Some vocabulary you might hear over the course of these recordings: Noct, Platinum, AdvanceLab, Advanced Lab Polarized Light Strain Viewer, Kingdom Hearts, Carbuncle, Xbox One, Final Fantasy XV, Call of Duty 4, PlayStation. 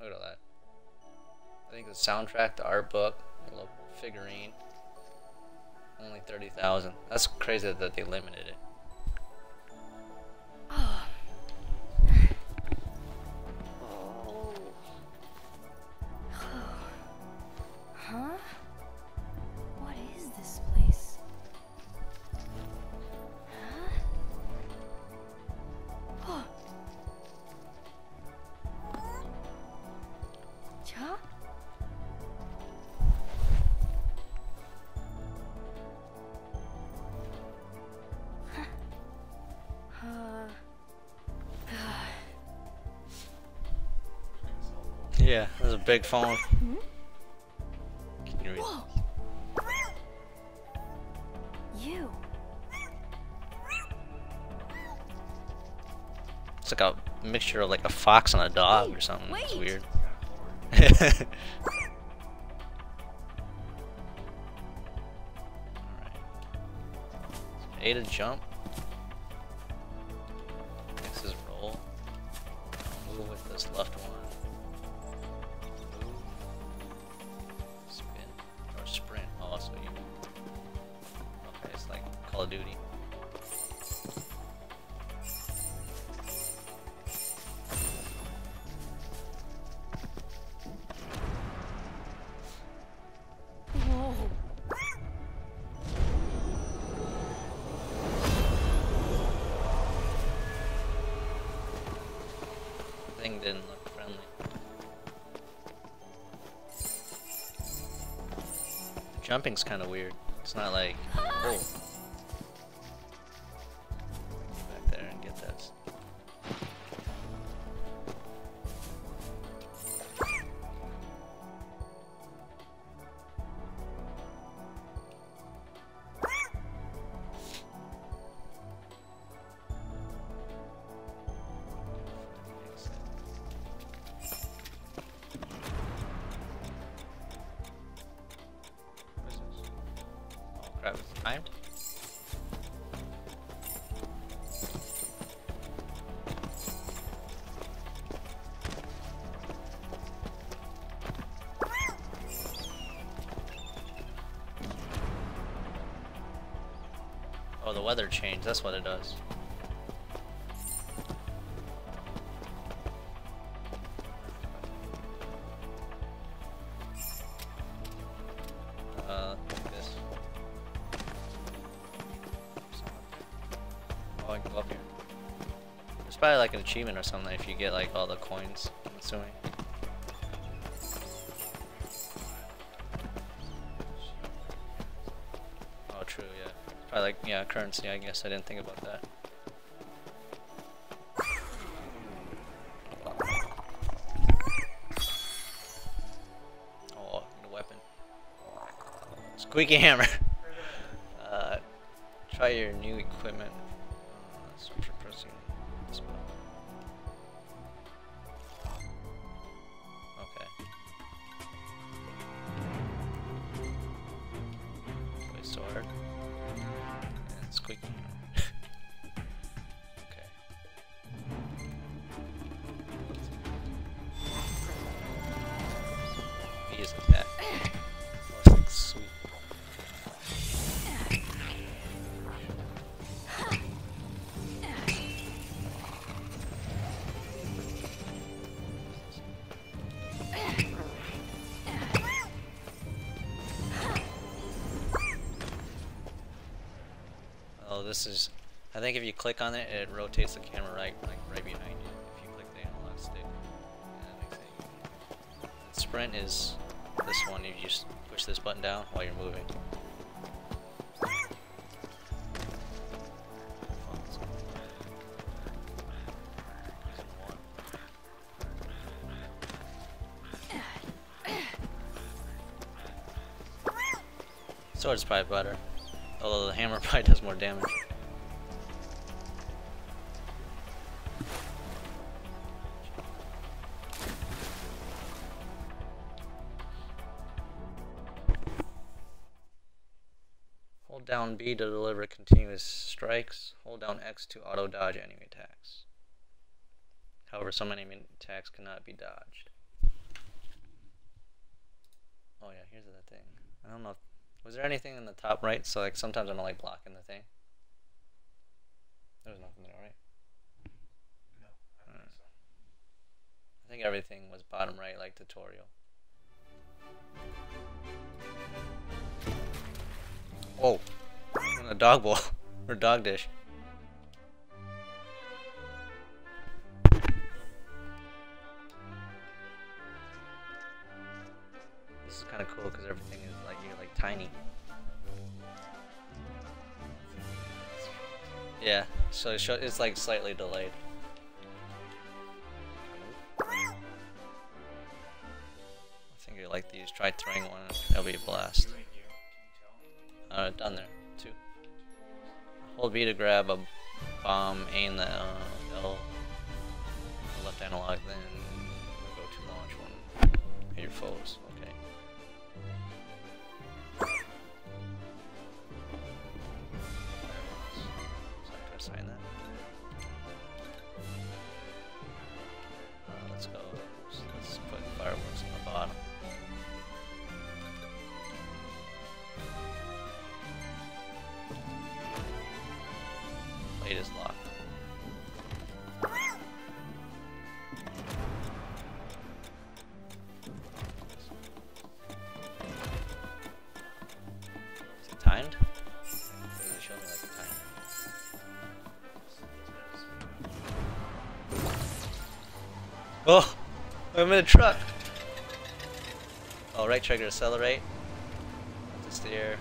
Look at all that. I think the soundtrack, the art book, a little figurine. Only 30,000. That's crazy that they limited it. Oh. Oh. Huh? What is this place? Huh? Oh. Huh? Yeah, there's a big phone. Can you read? You. It's like a mixture of like a fox and a dog or something. Wait. It's weird. Alright. A to jump. This is roll. Move with this left one. Call of Duty. Whoa. The thing didn't look friendly. The jumping's kind of weird. It's not like, oh. Timed. Oh, the weather changed, that's what it does. Oh, I can go up here. There's probably like an achievement or something if you get like all the coins, I'm assuming. Oh, true, yeah. Probably like, yeah, currency, I guess. I didn't think about that. Oh, the weapon. Squeaky hammer! Try your new equipment. Sword and squeaky. Okay. He isn't that. Oh, like sweet. This is, I think if you click on it, it rotates the camera right behind you. If you click the analog stick, that makes it. Sprint is this one. You just push this button down while you're moving. Sword's probably better. Although the hammer probably does more damage. Hold down B to deliver continuous strikes. Hold down X to auto dodge enemy attacks. However, some enemy attacks cannot be dodged. Oh yeah, here's the thing. I don't know. Was there anything in the top right? So like sometimes I'm not like blocking the thing. There's nothing there, right? No, I don't think so. I think everything was bottom right, like tutorial. Oh, and a dog bowl or dog dish. This is kind of cool because everything is like you're like tiny. Yeah, so it's like slightly delayed. I think you like these. Try throwing one; that'll be a blast. Down there, too. Hold B to grab a bomb, aim the L, left analog, then go to launch one. Hit your foes, okay. So I press sign that. Let's go. So let's put fireworks on the bottom. It is locked. Is it timed? They show me like a timer. Oh! I'm in a truck! Oh, right trigger to accelerate. Left to steer.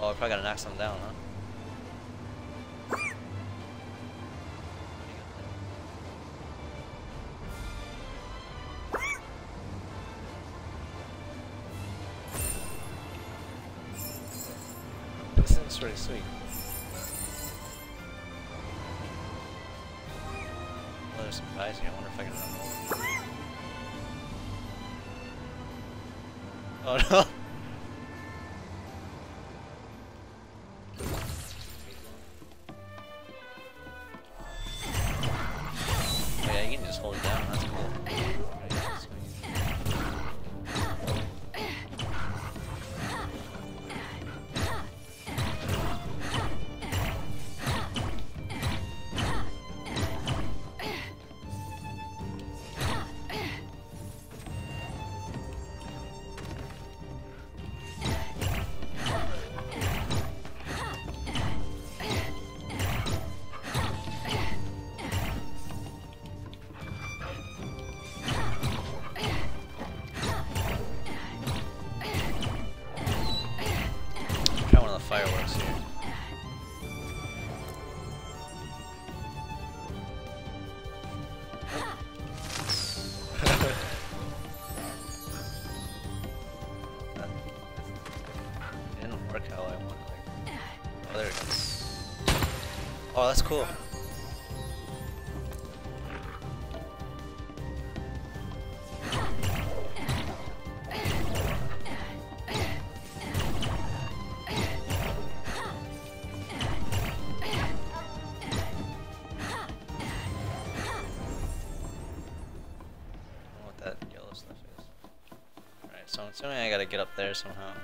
Oh, I probably gotta knock some down, huh? This thing's pretty sweet. Another surprise here. I wonder if I can run over. Oh no! Fireworks here. It didn't work how I wanted. Oh, there it goes. Oh, that's cool. So I'm assuming I gotta get up there somehow.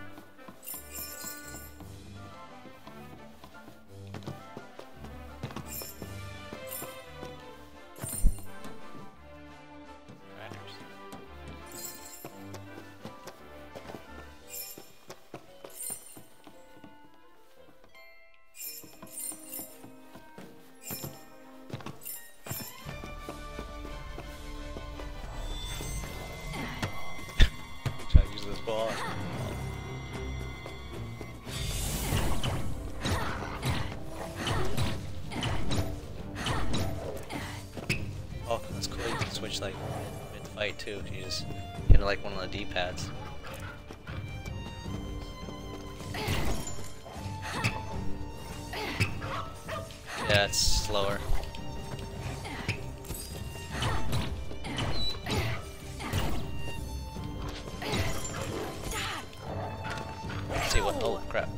Ball. Oh, that's cool. You can switch like mid-fight too. You just hit like one of the D-pads. Yeah, it's slower. what? Oh crap.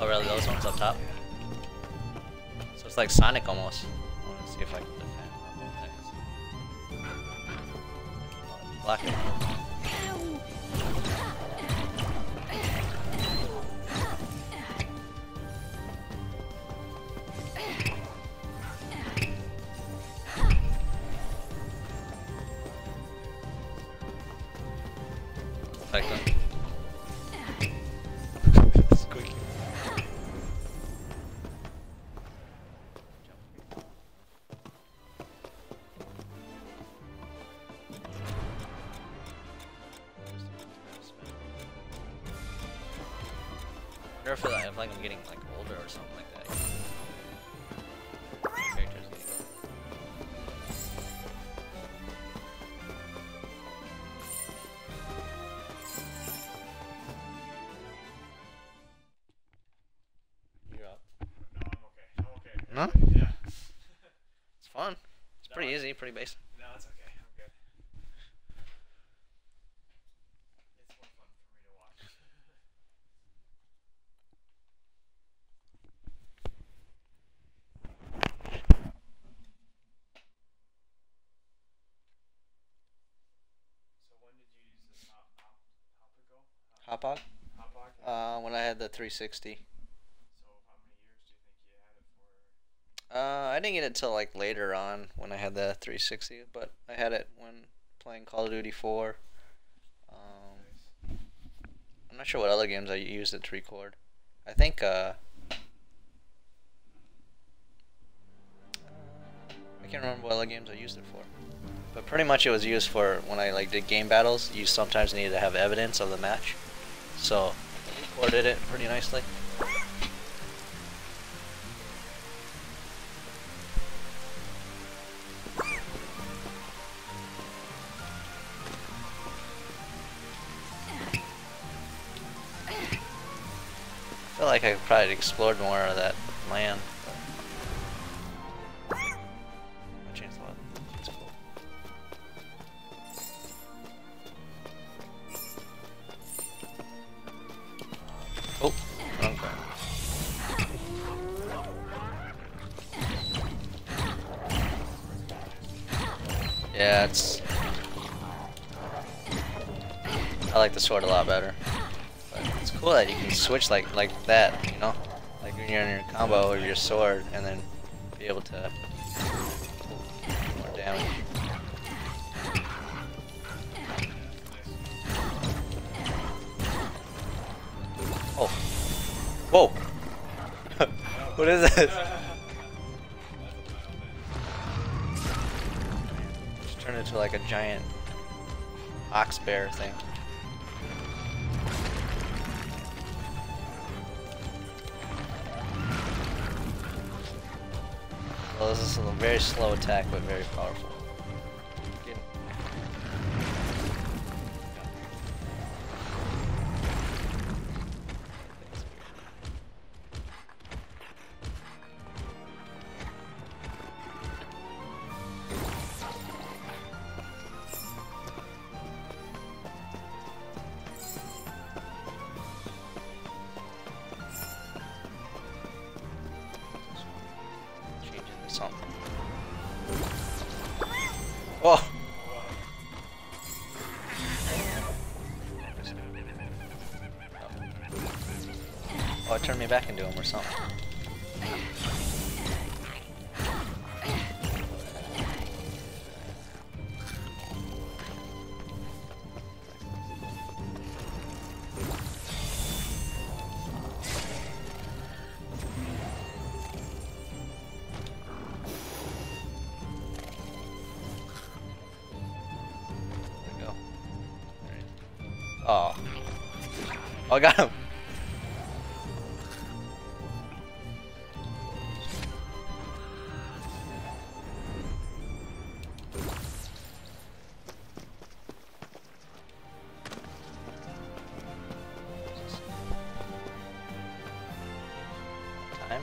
Oh really, those ones up top? So it's like Sonic almost. I want to see if I can defend both things. Block it. I feel like I'm getting like older or something like that. You're up. No, I'm okay. Huh? Yeah. It's fun. It's pretty easy, pretty basic. No, it's okay. I'm good. It's more fun for me to watch. Hopog? When I had the 360. So how many years do you think you had it for? I didn't get it till like later on when I had the 360, but I had it when playing Call of Duty 4. Nice. I'm not sure what other games I used it to record. I think I can't remember what other games I used it for. But pretty much it was used for when I like did game battles. You sometimes needed to have evidence of the match. So, I recorded it pretty nicely. I feel like I probably explored more of that land. Yeah, it's... I like the sword a lot better. But it's cool that you can switch like that, you know? Like when you're in your combo with your sword and then be able to do more damage. Oh. Whoa! What is this? Into like a giant ox bear thing. Well, this is a very slow attack, but very powerful. Oh! Oh, it turned me back into him or something. Oh. Oh, I got him. Time.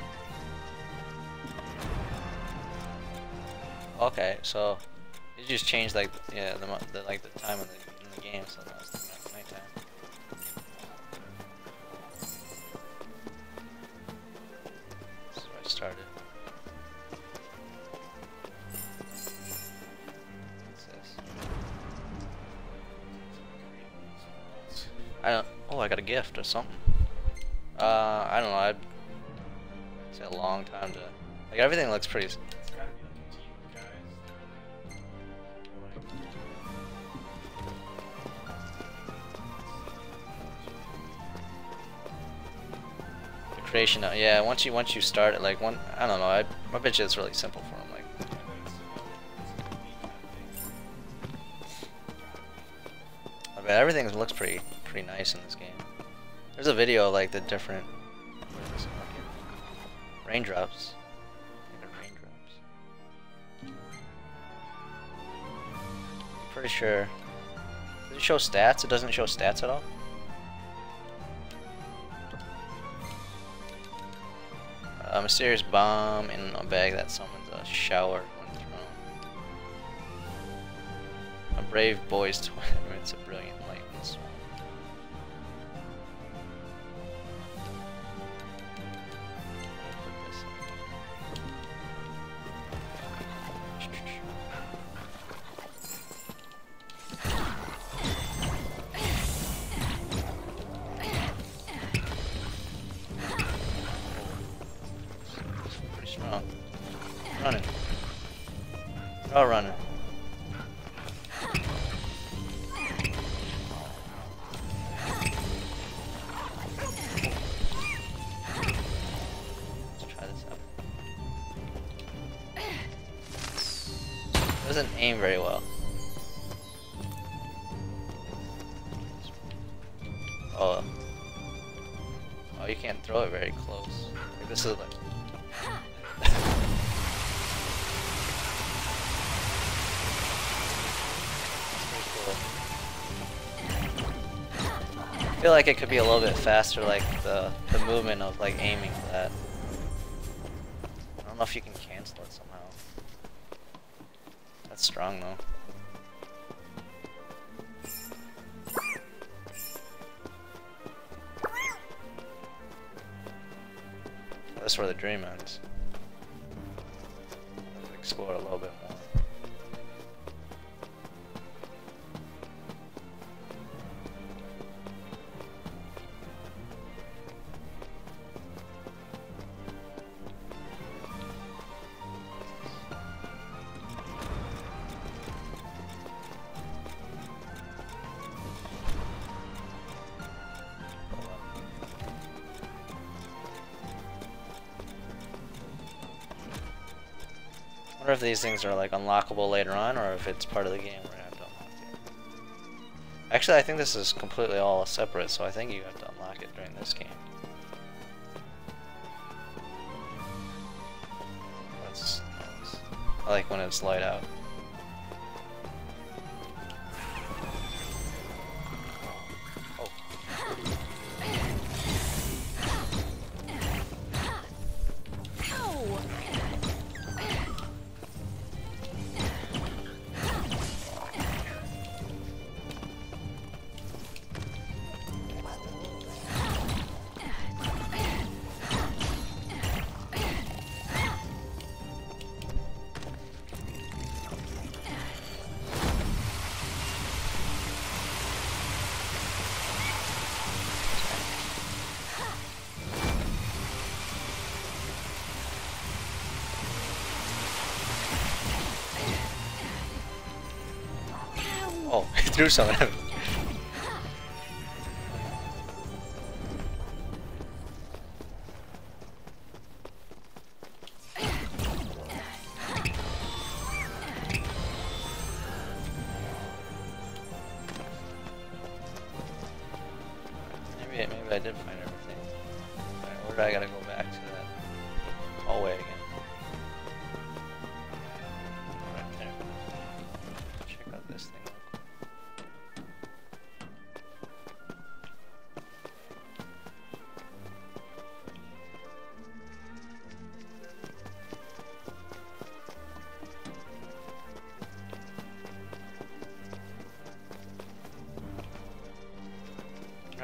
Okay, so you just change like yeah, the like the time in the game, so that was the night time. This is where I started. What's this? I don't. Oh, I got a gift or something. I don't know. I'd say a long time to. Like everything looks pretty. Creation, yeah. Once you start it, like one, I don't know. I bet you it's really simple for him. Like, I bet everything looks pretty nice in this game. There's a video of, like the different raindrops. I'm pretty sure. Does it show stats? It doesn't show stats at all. A mysterious bomb in a bag that summons a shower when thrown. A brave boy's toy emits a brilliant light in the swamp. Running. Let's try this out. Doesn't aim very well. Oh. Oh, you can't throw it very close. Like, this is like. I feel like it could be a little bit faster, like the movement of like aiming for that. I don't know if you can cancel it somehow. That's strong though. That's where the dream ends. Let's explore a little bit more. I wonder if these things are like unlockable later on, or if it's part of the game we're gonna have to unlock it. Actually, I think this is completely all separate, so I think you have to unlock it during this game. That's nice. I like when it's light out. Oh, I threw some at him. Maybe I did find everything. Alright, where do I gotta go back to that hallway again? Right there. Check out this thing.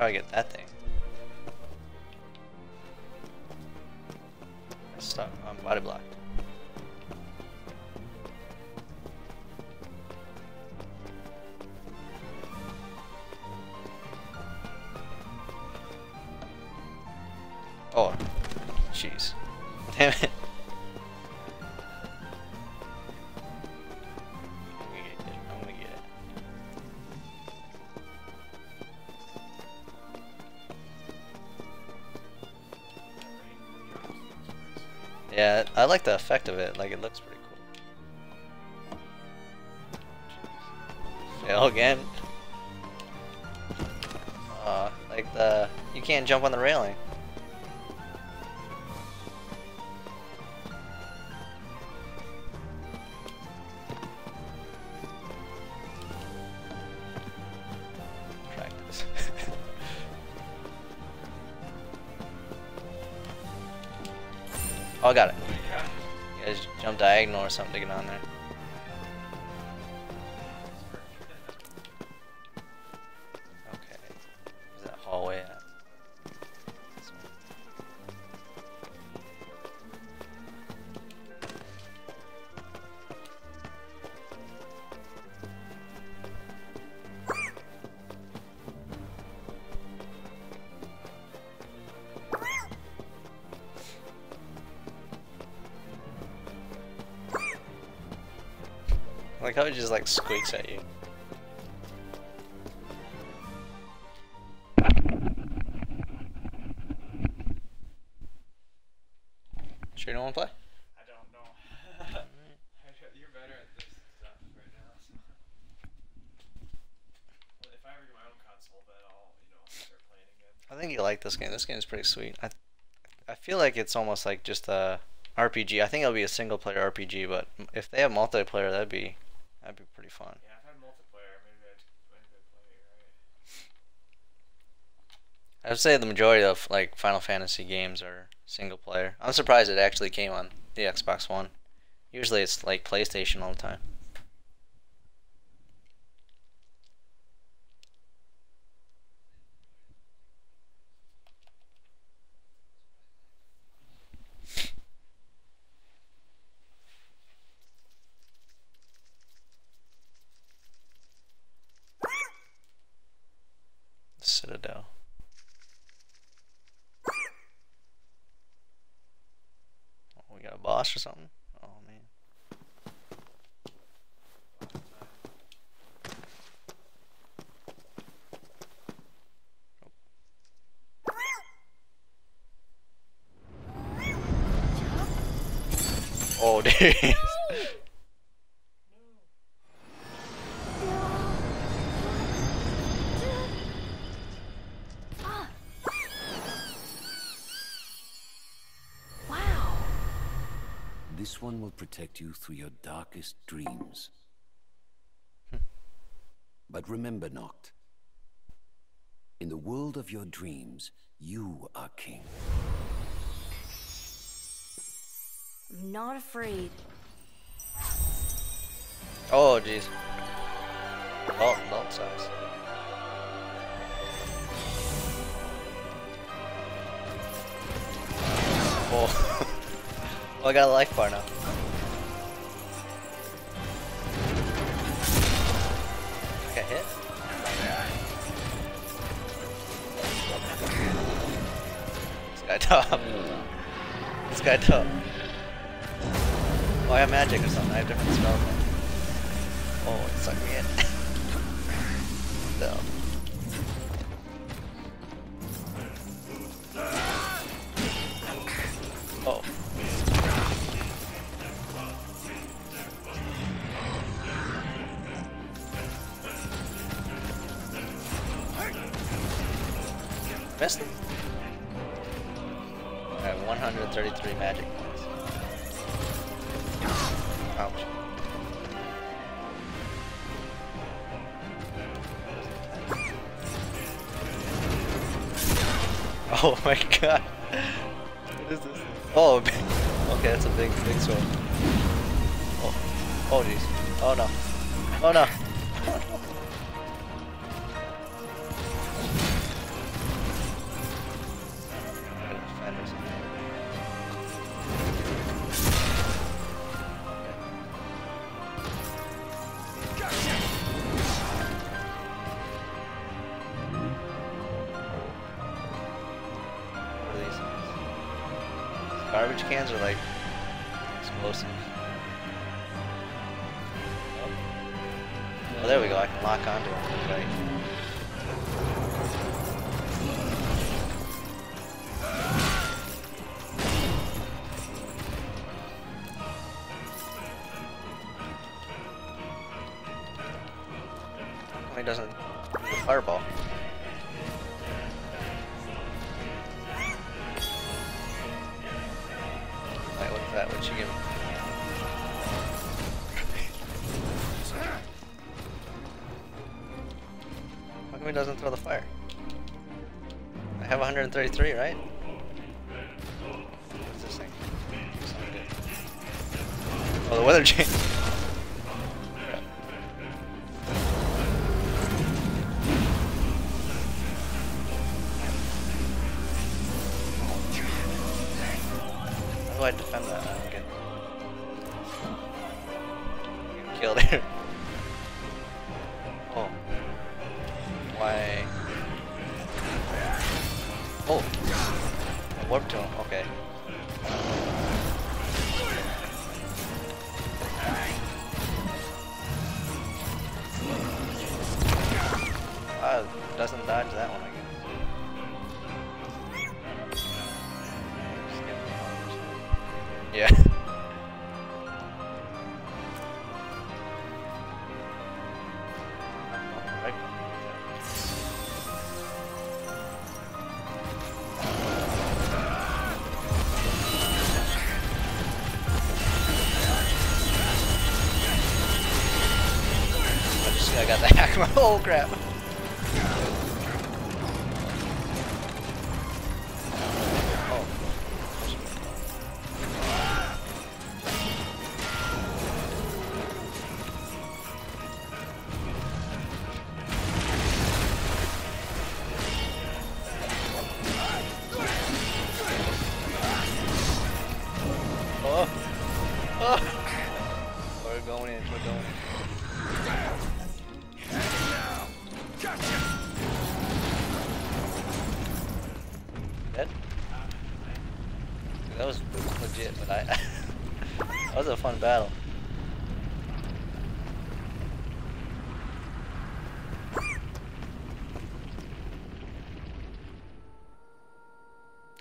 probably get that thing. Stop! I'm body blocked. Oh, jeez! Damn it! Yeah, I like the effect of it, like it looks pretty cool. Fail again. Like you can't jump on the railing. Practice. Oh, I got it. You guys jump diagonal or something to get on there. Okay. Where's that hallway at? Like how it just like squeaks at you. Sure you don't want to play? I don't know. You're better at this stuff right now. So. Well, if I ever get my own console, then I'll, you know, start playing again. I think you like this game. This game is pretty sweet. I feel like it's almost like just a RPG. I think it'll be a single player RPG, but if they have multiplayer, that'd be pretty fun. Yeah, I've had multiplayer. Maybe I'd play it, right? I would say the majority of like Final Fantasy games are single player. I'm surprised it actually came on the Xbox One. Usually it's like PlayStation all the time. Citadel. Oh, we got a boss or something? Oh man. Oh dude. This one will protect you through your darkest dreams. But remember, Noct, in the world of your dreams, you are king. I'm not afraid. Oh, jeez. Oh, not size. Oh. Oh, I got a life bar now. I got hit? This guy top. This guy top. Oh, I have magic or something. I have different spells. Oh, it sucked me in. No. I have 133 magic points. Ouch. Oh my god. What is this? Oh, okay, that's a big sword. Oh, oh jeez. Oh no. Oh no. Garbage cans are like explosive. Oh, there we go. I can lock onto it. Right. Why doesn't the fireball? Right, look at that. What'd you give him? He doesn't throw the fire. I have 133, right? What's this thing? It's not good. Oh, the weather changed. How do I defend that? I'm getting killed here. Oh. Why? Oh! I warped to him, okay. Doesn't dodge that one, I guess. Yeah. I got the hack of my whole crap. Oh. Oh. We're going in, we're going in. Dead? Dude, that was legit, but I that was a fun battle.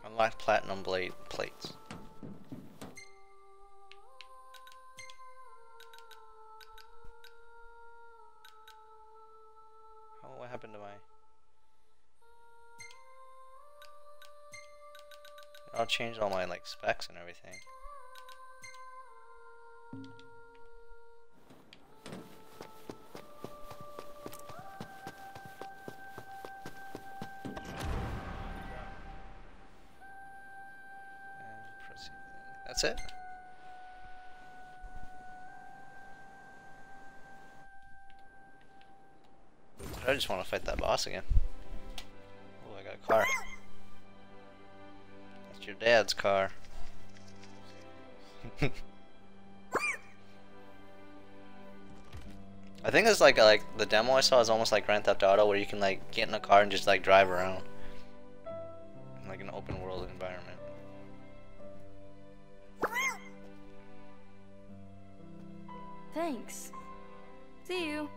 Unlock platinum blade plates. What happened to my... I'll change all my like specs and everything. And proceed. That's it. I just want to fight that boss again. Oh, I got a car. That's your dad's car. I think it's like the demo I saw is almost like Grand Theft Auto, where you can like get in a car and just like drive around, like an open world environment. Thanks. See you.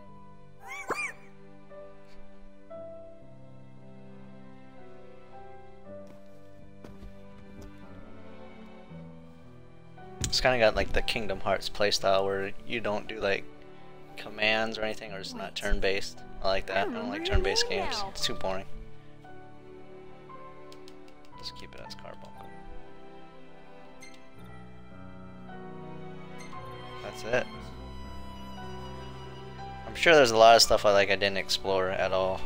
It's kind of got like the Kingdom Hearts playstyle where you don't do like commands or anything, or it's not turn-based. I like that. I don't like turn-based games. It's too boring. Just keep it as Carbuncle. That's it. I'm sure there's a lot of stuff I didn't explore at all.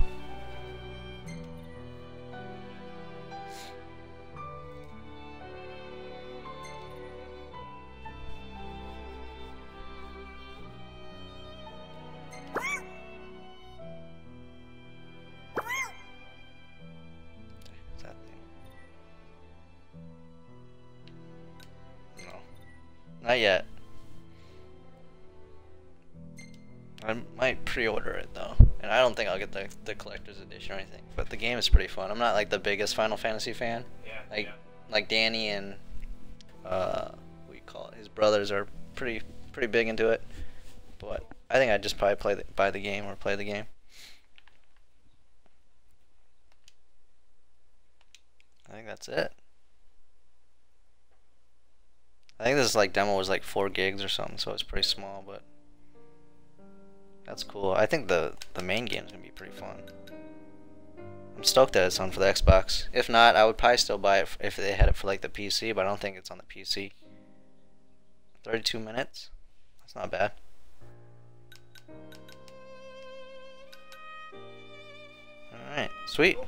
Not yet. I might pre-order it though, and I don't think I'll get the collector's edition or anything. But the game is pretty fun. I'm not like the biggest Final Fantasy fan, like Danny and what do you call it? His brothers are pretty big into it. But I think I'd just probably buy the game. I think that's it. I think this like demo was like 4 gigs or something, so it's pretty small, but that's cool. I think the main game's gonna be pretty fun. I'm stoked that it's on for the Xbox. If not, I would probably still buy it if they had it for like the PC, but I don't think it's on the PC. 32 minutes? That's not bad. Alright, sweet.